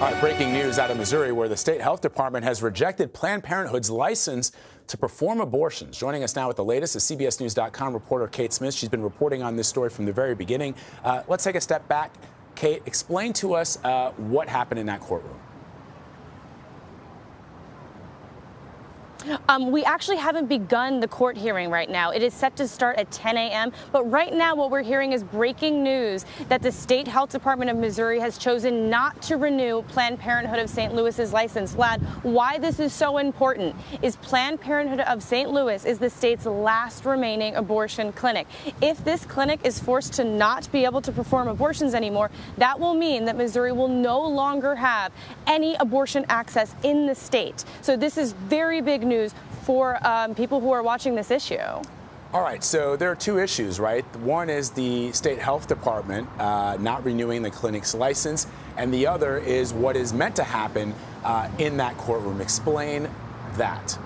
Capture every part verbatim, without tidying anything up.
All right, breaking news out of Missouri, where the state health department has rejected Planned Parenthood's license to perform abortions. Joining us now with the latest is C B S News dot com reporter Kate Smith. She's been reporting on this story from the very beginning. Uh, let's take a step back. Kate, explain to us uh, what happened in that courtroom. Um, we actually haven't begun the court hearing right now. It is set to start at ten A M But right now what we're hearing is breaking news that the State Health Department of Missouri has chosen not to renew Planned Parenthood of Saint Louis's license. Vlad, why this is so important is Planned Parenthood of Saint Louis is the state's last remaining abortion clinic. If this clinic is forced to not be able to perform abortions anymore, that will mean that Missouri will no longer have any abortion access in the state. So this is very big news for um, people who are watching this issue. All right, so there are two issues, right? One is the state health department uh, not renewing the clinic's license, and the other is what is meant to happen uh, in that courtroom. Explain that.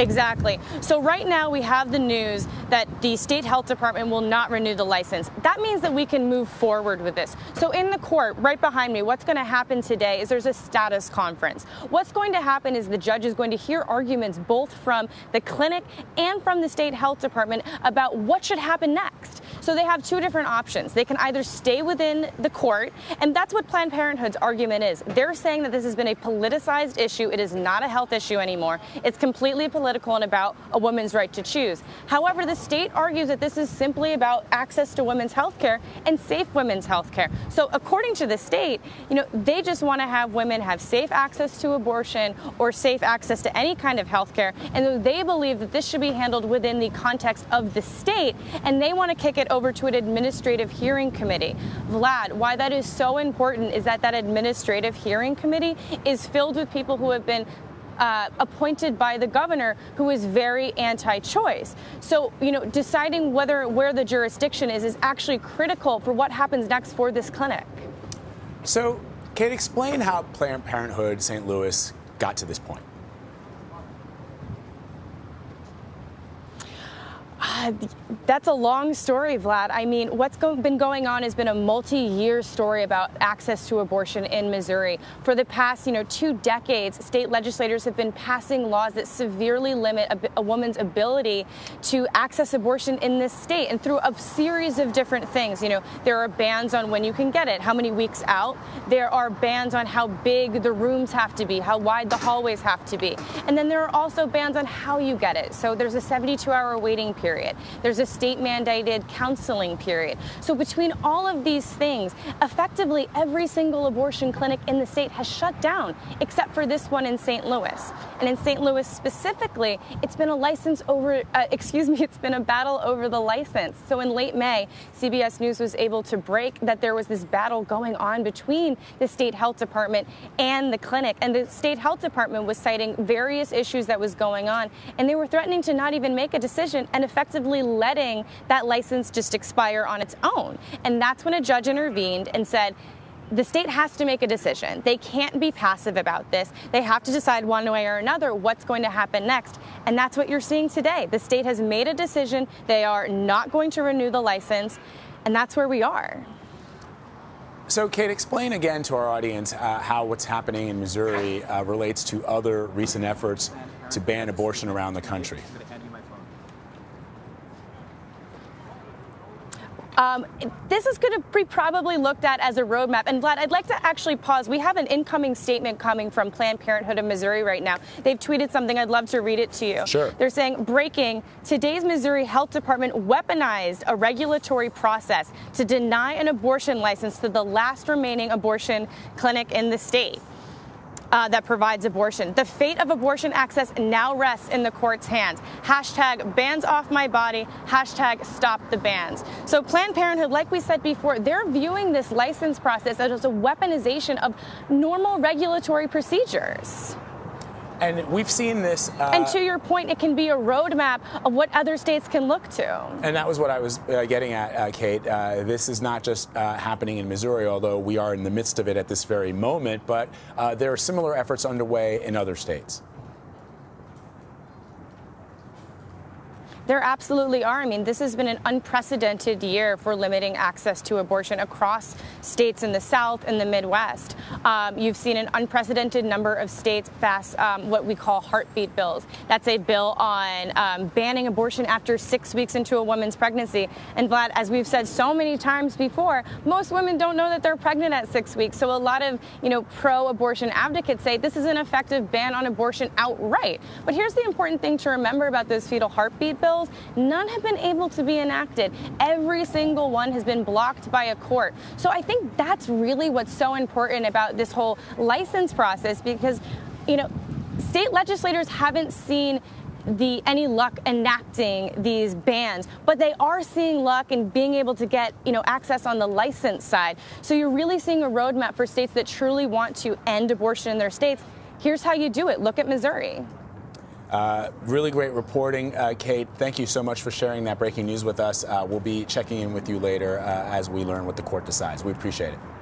Exactly. So right now we have the news that the state health department will not renew the license. That means that we can move forward with this. So in the court right behind me, what's going to happen today is there's a status conference. What's going to happen is the judge is going to hear arguments both from the clinic and from the state health department about what should happen next. So they have two different options. They can either stay within the court, and that's what Planned Parenthood's argument is. They're saying that this has been a politicized issue. It is not a health issue anymore. It's completely political and about a woman's right to choose. However, the state argues that this is simply about access to women's health care and safe women's health care. So according to the state, you know, they just want to have women have safe access to abortion or safe access to any kind of health care. And they believe that this should be handled within the context of the state, and they want to kick it over to an administrative hearing committee. Vlad, why that is so important is that that administrative hearing committee is filled with people who have been Uh, appointed by the governor, who is very anti-choice. So, you know, deciding whether where the jurisdiction is is actually critical for what happens next for this clinic. So, Kate, explain how Planned Parenthood Saint Louis got to this point. Uh, that's a long story, Vlad. I mean, what's go been going on has been a multi-year story about access to abortion in Missouri. For the past, you know, two decades, state legislators have been passing laws that severely limit a, a woman's ability to access abortion in this state, and through a series of different things. You know, there are bans on when you can get it, how many weeks out. There are bans on how big the rooms have to be, how wide the hallways have to be. And then there are also bans on how you get it. So there's a seventy-two hour waiting period. Period. There's a state-mandated counseling period. So between all of these things, effectively every single abortion clinic in the state has shut down, except for this one in Saint Louis. And in Saint Louis specifically, it's been a license over, uh, excuse me, it's been a battle over the license. So in late May, C B S News was able to break that there was this battle going on between the state health department and the clinic. And the state health department was citing various issues that was going on, and they were threatening to not even make a decision and effectively letting that license just expire on its own. And that's when a judge intervened and said, the state has to make a decision. They can't be passive about this. They have to decide one way or another what's going to happen next. And that's what you're seeing today. The state has made a decision. They are not going to renew the license. And that's where we are. So, Kate, explain again to our audience uh, how what's happening in Missouri uh, relates to other recent efforts to ban abortion around the country. Um, this is going to be probably looked at as a roadmap. And Vlad, I'd like to actually pause. We have an incoming statement coming from Planned Parenthood of Missouri right now. They've tweeted something. I'd love to read it to you. Sure. They're saying, breaking, today's Missouri Health Department weaponized a regulatory process to deny an abortion license to the last remaining abortion clinic in the state. Uh, that provides abortion. The fate of abortion access now rests in the court's hands. Hashtag bans off my body. Hashtag stop the bans. So Planned Parenthood, like we said before, they're viewing this license process as a weaponization of normal regulatory procedures. And we've seen this. Uh, and to your point, it can be a roadmap of what other states can look to. And that was what I was uh, getting at, uh, Kate. Uh, this is not just uh, happening in Missouri, although we are in the midst of it at this very moment, but uh, there are similar efforts underway in other states. There absolutely are. I mean, this has been an unprecedented year for limiting access to abortion across states in the South and the Midwest. Um, you've seen an unprecedented number of states pass um, what we call heartbeat bills. That's a bill on um, banning abortion after six weeks into a woman's pregnancy. And Vlad, as we've said so many times before, most women don't know that they're pregnant at six weeks. So a lot of, you know, pro-abortion advocates say this is an effective ban on abortion outright. But here's the important thing to remember about those fetal heartbeat bills. None have been able to be enacted. Every single one has been blocked by a court. So I think that's really what's so important about this whole license process, because, you know, state legislators haven't seen the any luck enacting these bans, but they are seeing luck in being able to get, you know, access on the license side. So you're really seeing a roadmap for states that truly want to end abortion in their states. Here's how you do it. Look at Missouri. Uh, really great reporting, uh, Kate. Thank you so much for sharing that breaking news with us. Uh, we'll be checking in with you later uh, as we learn what the court decides. We appreciate it.